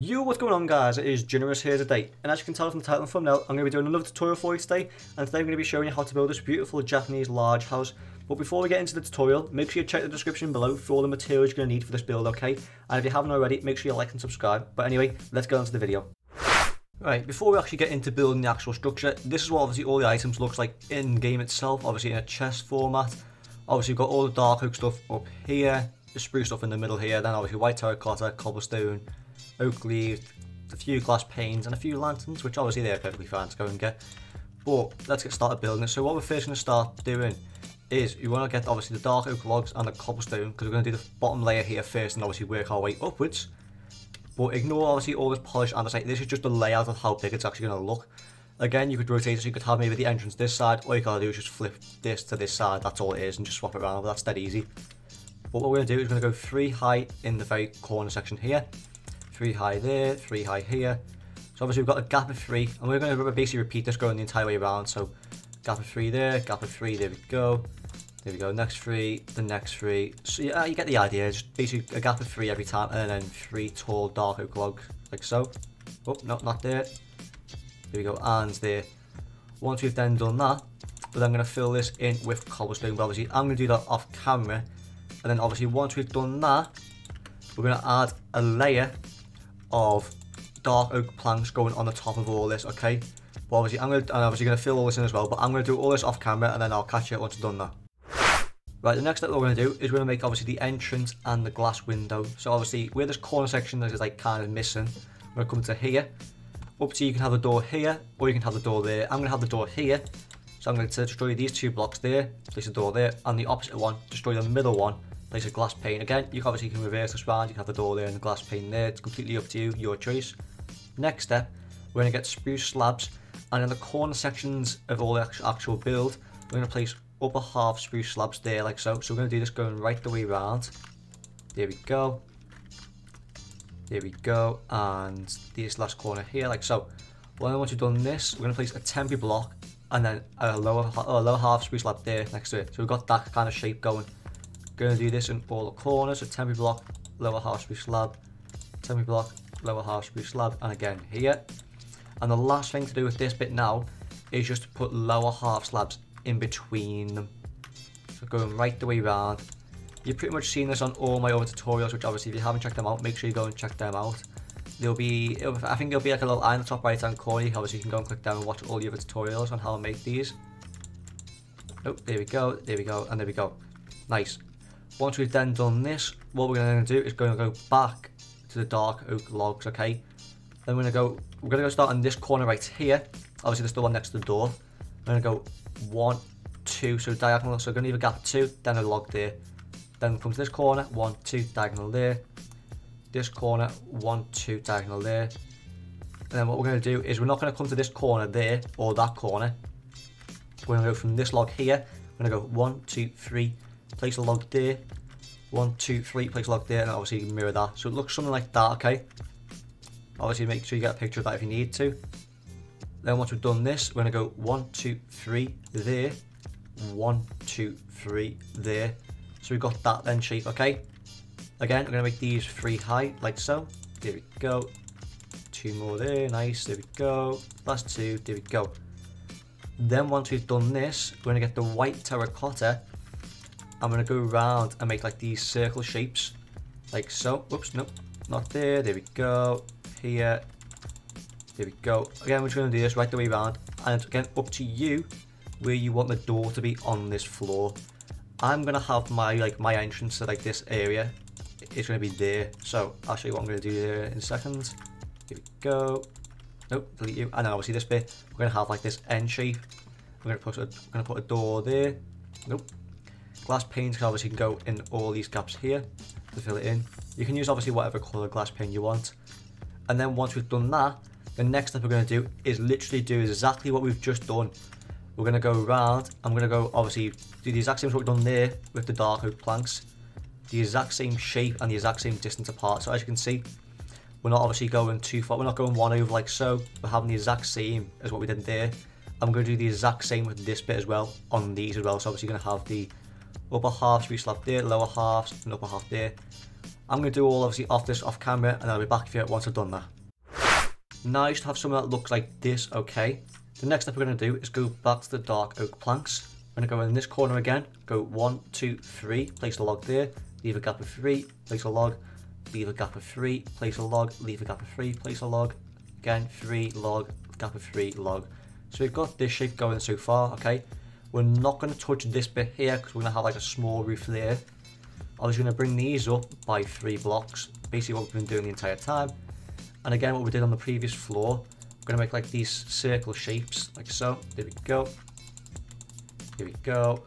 Yo, what's going on guys, it is Ginerous here today, and as you can tell from the title and thumbnail, I'm going to be doing another tutorial for you today, and today I'm going to be showing you how to build this beautiful Japanese large house. But before we get into the tutorial, make sure you check the description below for all the materials you're going to need for this build, okay? And if you haven't already, make sure you like and subscribe. But anyway, let's get on to the video. Right, before we actually get into building the actual structure, this is what obviously all the items looks like in game itself, obviously in a chest format. Obviously you've got all the Dark Oak stuff up here, the Spruce stuff in the middle here, then obviously White Terracotta, Cobblestone, Oak Leaves, a few Glass Panes and a few lanterns, which obviously they're perfectly fine to go and get. But let's get started building it. So what we're first going to start doing is you want to get obviously the Dark Oak logs and the cobblestone, because we're going to do the bottom layer here first and obviously work our way upwards. But ignore obviously all this polish andesite. This is just the layout of how big it's actually going to look. Again, you could rotate it, so you could have maybe the entrance this side, or you gotta do is just flip this to this side, that's all it is, and just swap it around. That's dead easy. But what we're going to do is we're going to go 3 high in the very corner section here, 3 high there, 3 high here. So obviously we've got a gap of 3, and we're going to basically repeat this going the entire way around. So gap of 3 there, gap of 3, there we go. There we go, next 3, the next 3. So yeah, you get the idea. Just basically a gap of 3 every time, and then 3 tall dark oak logs, like so. Oh, no, not there. There we go, and there. Once we've then done that, we're then going to fill this in with cobblestone. But obviously I'm going to do that off camera. And then obviously once we've done that, we're going to add a layer of dark oak planks going on the top of all this, okay? But obviously I'm obviously going to fill all this in as well, but I'm going to do all this off camera and then I'll catch you once I've done that. Right, the next step that we're going to do is we're going to make obviously the entrance and the glass window. So obviously where this corner section is like kind of missing, we're going to come to here. Up to you can have the door here or you can have the door there. I'm going to have the door here, so I'm going to destroy these 2 blocks there, place a door there, and the opposite one, destroy the middle one, place a glass pane. Again, you obviously can reverse this round, you can have the door there and the glass pane there, it's completely up to you, your choice. Next step, we're going to get spruce slabs, and in the corner sections of all the actual build, we're going to place upper half spruce slabs there, like so. So we're going to do this going right the way around, there we go, there we go, and this last corner here, like so. Well, once you've done this, we're going to place a temporary block, and then a lower half spruce slab there next to it, so we've got that kind of shape going. Going to do this in all the corners, so temporary block, lower half spruce slab, temporary block, lower half spruce slab, and again here. And the last thing to do with this bit now is just to put lower half slabs in between them. So going right the way round. You've pretty much seen this on all my other tutorials, which obviously if you haven't checked them out, make sure you go and check them out. There'll be, I think there'll be like a little eye in the top right hand corner, obviously you can go and click down and watch all the other tutorials on how to make these. Oh, there we go, and there we go. Nice. Once we've then done this, what we're going to do is going to go back to the dark oak logs, okay? Then we're going to go start on this corner right here. Obviously, there's the one next to the door. We're going to go 1, 2, so diagonal. So we're going to leave a gap of 2, then a log there. Then we'll come to this corner, 1, 2, diagonal there. This corner, 1, 2, diagonal there. And then what we're going to do is we're not going to come to this corner there or that corner. We're going to go from this log here. We're going to go 1, 2, 3. Place a log there, 1, 2, 3, place a log there, and obviously you can mirror that. So it looks something like that, okay? Obviously make sure you get a picture of that if you need to. Then once we've done this, we're gonna go 1, 2, 3 there, 1, 2, 3 there. So we've got that then shape, okay? Again, we're gonna make these 3 high, like so. There we go. 2 more there, nice, there we go. Last 2, there we go. Then once we've done this, we're gonna get the white terracotta. I'm going to go around and make like these circle shapes, like so. Whoops, nope, not there, there we go, here, there we go. Again, we're just going to do this right the way around, and again, up to you where you want the door to be on this floor. I'm going to have my entrance to like this area, it's going to be there, so I'll show you what I'm going to do there in a second. Here we go, nope, delete you, and then obviously this bit, we're going to have like this end shape, we're going to put a door there, nope. Glass panes can obviously go in all these gaps here to fill it in. You can use obviously whatever colour glass pane you want. And then once we've done that, the next step we're going to do is literally do exactly what we've just done. We're going to go round. I'm going to go obviously do the exact same what we've done there with the dark oak planks. The exact same shape and the exact same distance apart. So as you can see, we're not obviously going too far. We're not going one over like so. We're having the exact same as what we did there. I'm going to do the exact same with this bit as well on these as well. So obviously you're going to have the upper half spruce slab there, lower halves and upper half there. I'm going to do all obviously off this off camera, and I'll be back with you once I've done that. Now you should have something that looks like this, okay? The next step we're going to do is go back to the dark oak planks. I'm going to go in this corner again, go 1, 2, 3, place a log there, leave a gap of 3, place a log, leave a gap of 3, place a log, leave a gap of 3, place a log, again 3, log, gap of 3, log. So we've got this shape going so far, okay? We're not going to touch this bit here because we're going to have like a small roof there. I was going to bring these up by 3 blocks, basically what we've been doing the entire time. And again, what we did on the previous floor, we're going to make like these circle shapes, like so. There we go. Here we go.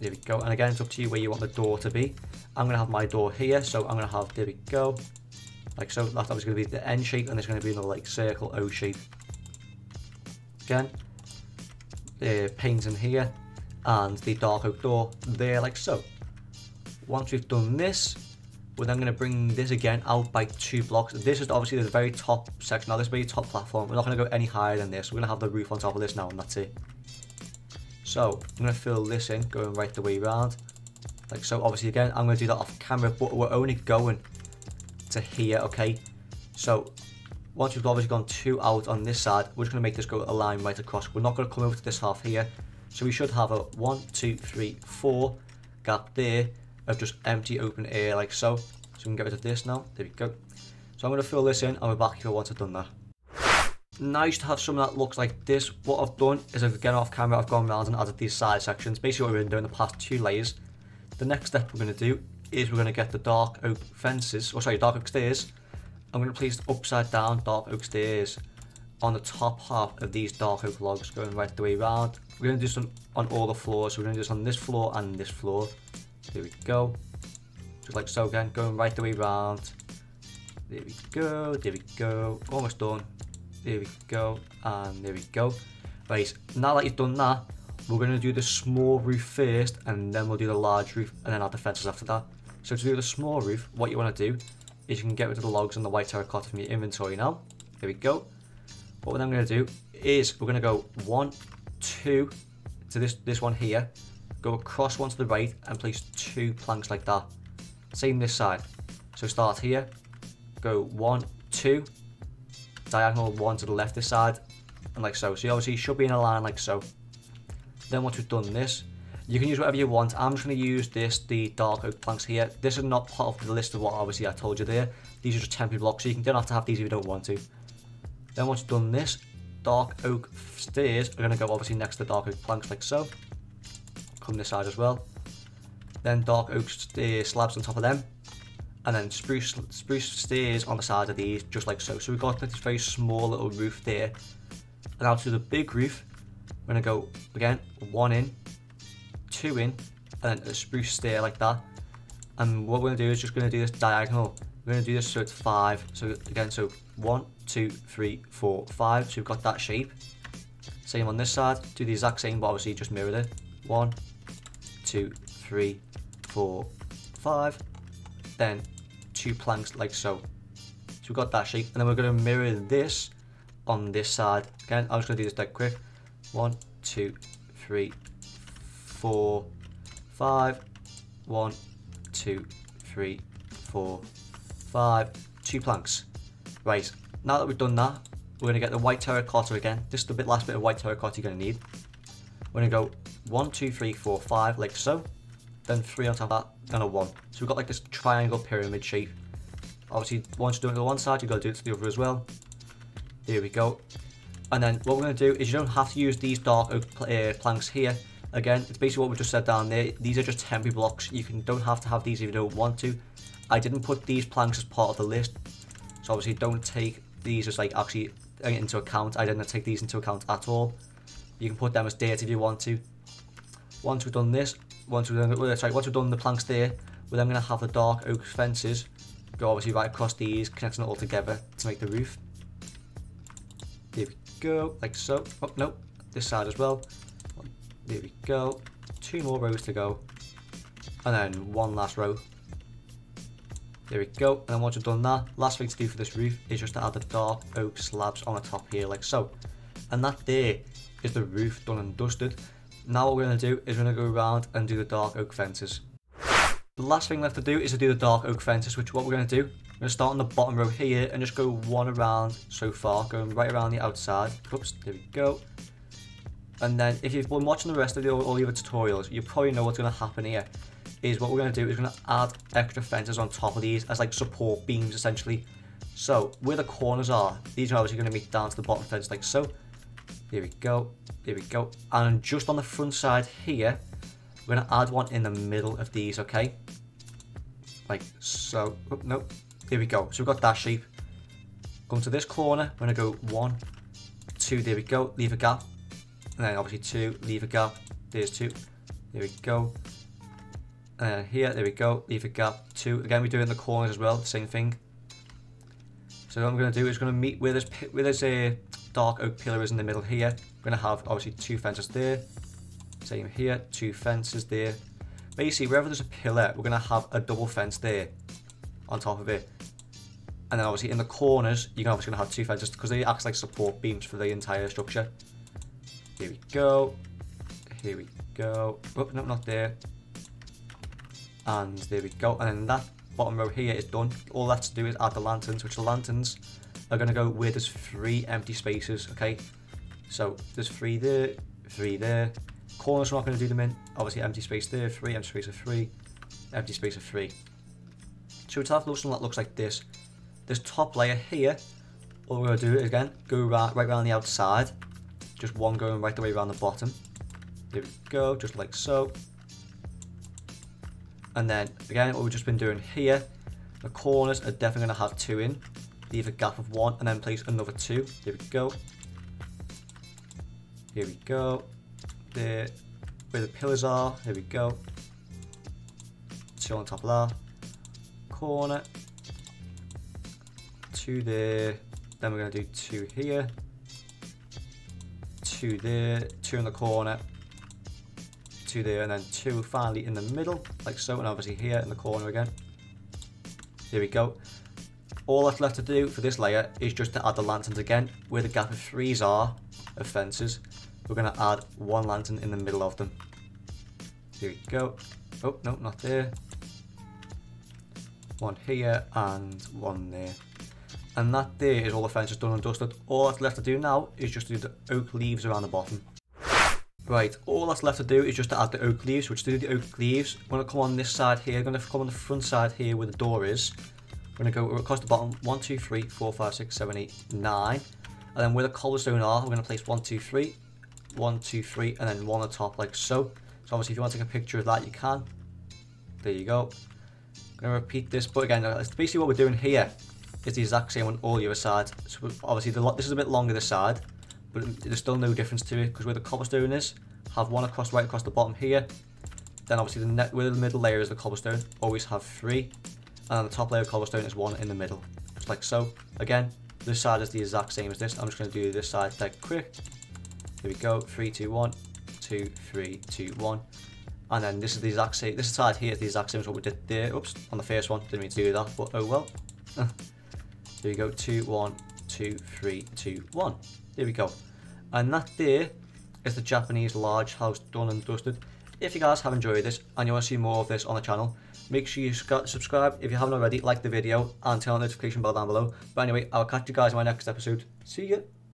There we go. And again, it's up to you where you want the door to be. I'm going to have my door here, so I'm going to have, there we go. Like so, that's obviously going to be the end shape, and it's going to be another like circle O shape. Again. The panes in here and the dark oak door there, like so. Once we've done this, we're then going to bring this again out by 2 blocks. This is obviously the very top section. Now this is the top platform. We're not going to go any higher than this. We're going to have the roof on top of this now, and that's it. So I'm going to fill this in, going right the way around, like so. Obviously again, I'm going to do that off camera, but we're only going to here, okay? So once we've obviously gone 2 out on this side, we're just going to make this go a line right across. We're not going to come over to this half here. So we should have a 1, 2, 3, 4 gap there of just empty open air, like so. So we can get rid of this now. There we go. So I'm going to fill this in, and we're back here once I've done that. Nice to have something that looks like this. What I've done is, again off camera, I've gone around and added these side sections. Basically what we've been doing the past 2 layers. The next step we're going to do is we're going to get the dark oak fences, or sorry, dark oak stairs. I'm going to place the upside down dark oak stairs on the top half of these dark oak logs, going right the way around. We're going to do some on all the floors, so we're going to do this on this floor and this floor. There we go. Just like so again, going right the way around. There we go, there we go. Almost done. There we go, and there we go. Right, now that you've done that, we're going to do the small roof first, and then we'll do the large roof, and then add the fences after that. So to do the small roof, what you want to do is you can get rid of the logs and the white terracotta from your inventory now. There we go. What we're then going to do is we're going to go 1, 2 to this one here, go across one to the right, and place 2 planks like that. Same this side. So start here, go 1, 2, diagonal 1 to the left this side, and like so. So you obviously should be in a line like so. Then once we've done this, you can use whatever you want. I'm just going to use this, the dark oak planks here. This is not part of the list of what obviously I told you there. These are just temporary blocks, so you don't have to have these if you don't want to. Then once you've done this, dark oak stairs are going to go obviously next to the dark oak planks like so. Come this side as well. Then dark oak slabs on top of them. And then spruce stairs on the side of these, just like so. So we've got this very small little roof there. And now to the big roof, we're going to go again, 1 in. 2 in, and then a spruce stair like that. And what we're going to do is just going to do this diagonal. We're going to do this so it's 5. So again, so 1, 2, 3, 4, 5. So we've got that shape. Same on this side. Do the exact same, but obviously just mirror it. 1, 2, 3, 4, 5. Then 2 planks like so. So we've got that shape. And then we're going to mirror this on this side. Again, I'm just going to do this dead quick. 1, 2, 3, 4, 5, 1, 2, 3, 4, 5, 2 planks. Right, now that we've done that, we're gonna get the white terracotta again. This is the last bit of white terracotta you're gonna need. We're gonna go 1, 2, 3, 4, 5, like so. Then 3 on top of that, and a 1. So we've got like this triangle pyramid shape. Obviously, once you're doing it to one side, you've got to do it to the other as well. There we go. And then what we're gonna do is you don't have to use these dark oak planks here. Again, it's basically what we just said down there. These are just temporary blocks. You don't have to have these if you don't want to. I didn't put these planks as part of the list, so obviously don't take these as like actually into account. I didn't take these into account at all. You can put them as dirt if you want to. Once we've done this, once we've done the planks there, we're then going to have the dark oak fences go obviously right across these, connecting it all together to make the roof. There we go, like so. Oh no, this side as well. There we go, 2 more rows to go, and then 1 last row. There we go, and then once you've done that, last thing to do for this roof is just to add the dark oak slabs on the top here, like so. And that there is the roof done and dusted. Now what we're going to do is we're going to go around and do the dark oak fences. The last thing left to do is to do the dark oak fences, which is what we're going to do. We're going to start on the bottom row here and just go one around so far, going right around the outside. Oops, there we go. And then if you've been watching the rest of all the other tutorials, you probably know what's going to happen here. Is what we're going to do is we're going to add extra fences on top of these as like support beams essentially. So where the corners are, these are obviously going to meet down to the bottom fence like so. There we go, there we go. And just on the front side here, we're going to add one in the middle of these, okay? Like so. Oh, no, there we go. So we've got that shape. Come to this corner, we're going to go 1, 2, there we go, leave a gap. And then obviously 2, leave a gap, there's 2, there we go. And here, there we go, leave a gap, 2. Again, we do it in the corners as well, same thing. So what I'm going to do is going to meet where this dark oak pillar is in the middle here. We're going to have obviously 2 fences there. Same here, 2 fences there. Basically, wherever there's a pillar, we're going to have a double fence there on top of it. And then obviously in the corners, you're obviously going to have 2 fences because they act like support beams for the entire structure. Here we go. Here we go. Oh, no, not there. And there we go. And then that bottom row here is done. All that's to do is add the lanterns, which the lanterns are going to go where there's 3 empty spaces, okay? So there's 3 there, 3 there. Corners, we're not going to do them in. Obviously, empty space there, 3, empty space of 3, empty space of 3. So we'll have something that looks like this. This top layer here, all we're going to do is, again, go right around the outside. Just one going right the way around the bottom. There we go, just like so. And then, again, what we've just been doing here, the corners are definitely going to have 2 in. Leave a gap of 1 and then place another 2. There we go. Here we go. There, where the pillars are, here we go. 2 on top of that. Corner. 2 there. Then we're going to do 2 here. 2 there. 2 in the corner. 2 there, and then 2 finally in the middle like so, and obviously here in the corner again. There we go. All that's left to do for this layer is just to add the lanterns again where the gap of 3s are of fences. We're going to add 1 lantern in the middle of them. There we go. Oh no, not there. 1 here and 1 there. And that there is all the fences done and dusted. All that's left to do now is just to do the oak leaves around the bottom. Right, all that's left to do is just to add the oak leaves, which to do the oak leaves, we're going to come on this side here, going to come on the front side here where the door is. We're going to go across the bottom, 1, 2, 3, 4, 5, 6, 7, 8, 9. And then where the cobblestone are, we're going to place 1, 2, 3, 1, 2, 3, and then 1 on top like so. So obviously if you want to take a picture of that, you can. There you go. I'm going to repeat this, but again, that's basically what we're doing here. It's the exact same on all the other sides. So obviously this is a bit longer this side. But there's still no difference to it because where the cobblestone is, have 1 across right across the bottom here. Then obviously where the middle layer is the cobblestone, always have 3, and on the top layer of cobblestone is 1 in the middle, just like so. Again, this side is the exact same as this. I'm just going to do this side dead quick. Here we go. 3, 2, 1, 2, 3, 2, 1, and then this is the exact same. This side here is the exact same as what we did there. Oops, on the first one, didn't mean to do that, but oh well. There we go. 2, 1. 2, 3, 2, 1. There we go. And that there is the Japanese large house done and dusted. If you guys have enjoyed this and you want to see more of this on the channel, make sure you subscribe if you haven't already, like the video, and turn on the notification bell down below. But anyway, I'll catch you guys in my next episode. See ya.